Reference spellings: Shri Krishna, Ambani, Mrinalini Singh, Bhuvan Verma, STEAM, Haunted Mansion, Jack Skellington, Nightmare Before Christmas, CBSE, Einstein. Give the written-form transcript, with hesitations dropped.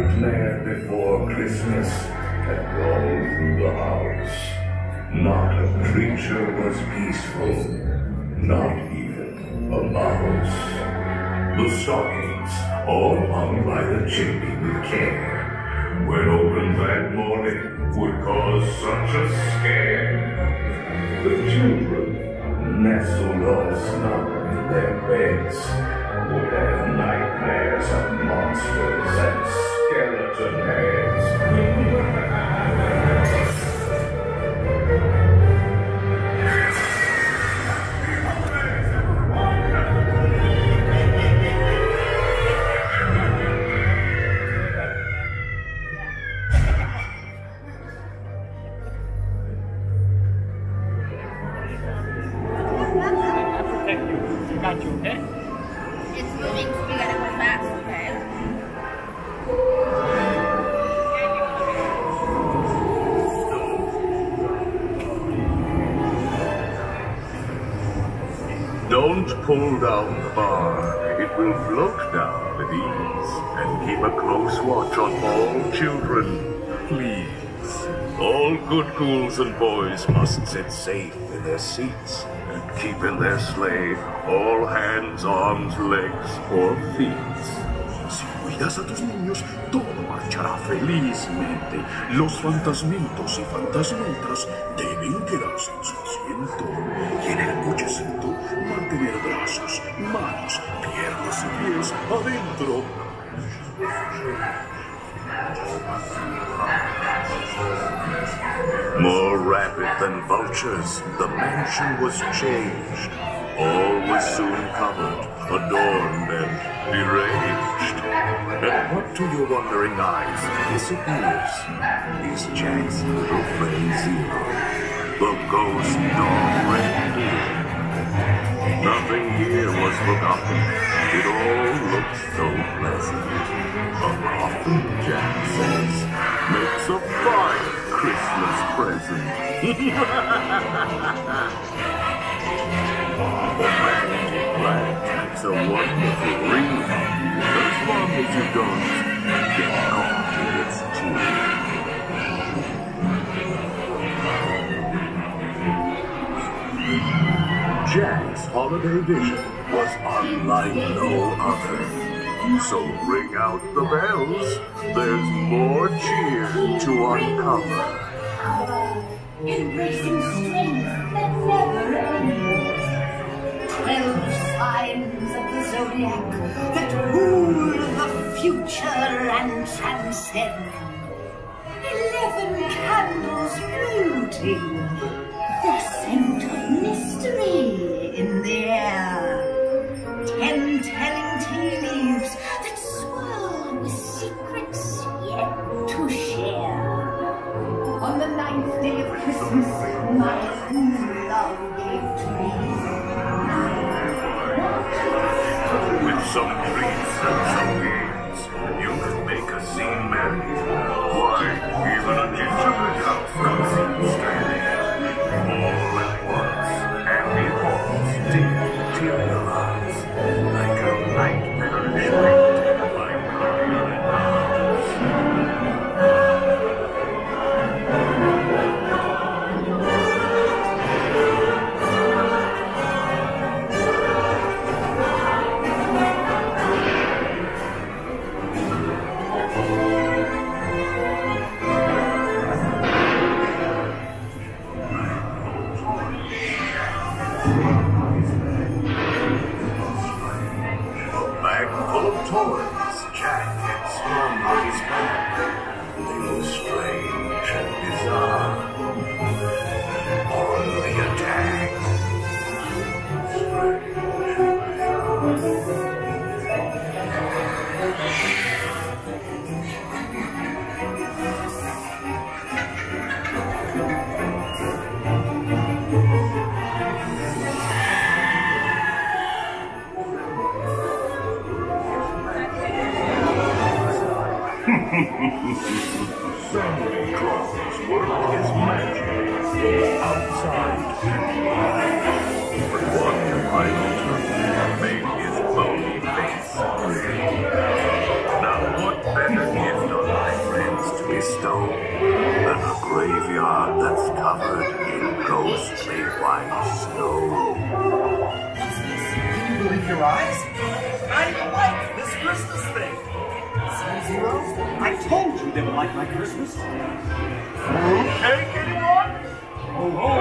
Nightmare Before Christmas had rolled through the house. Not a creature was peaceful, not even a mouse. The stockings, all hung by the chimney with care, when opened that morning would cause such a scare. The children, nestled all snug in their beds, would have nightmares of monsters and skeleton heads. Thank you. You got you, okay? It's moving, so we gotta move fast, okay? Don't pull down the bar. It will float down with ease. And keep a close watch on all children, please. All good ghouls and boys must sit safe in their seats. Keep in their sleigh all hands, arms, legs, or feet. Si cuidas a tus niños, todo marchará felizmente. Los fantasmitos y fantasmitas deben quedarse en su asiento. Y en el cochecito, mantener brazos, manos, piernas y pies adentro. More rapid than vultures, the mansion was changed. All was soon covered, adorned, and deranged. And what to your wondering eyes disappears is Jack's little friend Zero, the ghost dog reindeer. Nothing here was forgotten. It all looked so pleasant. A coffin, Jack says, makes a fire. Christmas present. The magic plant makes a wonderful ring, as long as you don't get caught in its teeth. Jack's holiday vision was unlike no other. So ring out the bells, there's more cheer to uncover. Embracing strength that never ends. 12 signs of the zodiac that rule the future and transcend. 11 candles floating, the scent of mystery in the air. 10 telling tea leaves that swirl with secrets yet to share. On the 9th day of Christmas, my true love gave to me. With some treats and some games, you can make a scene merry. Why, even a gingerbread house could seem standing. All at once, happy thoughts did materialize like a nightmare shaped by color and Sandy Claus worked his magic outside. One idle turkey made his bony face grin. Now what better gift graveyard that's covered in ghostly white snow. Is this you with your eyes? I like this Christmas thing. Zero? I told you they would like my Christmas. Cake, anyone? Oh, oh.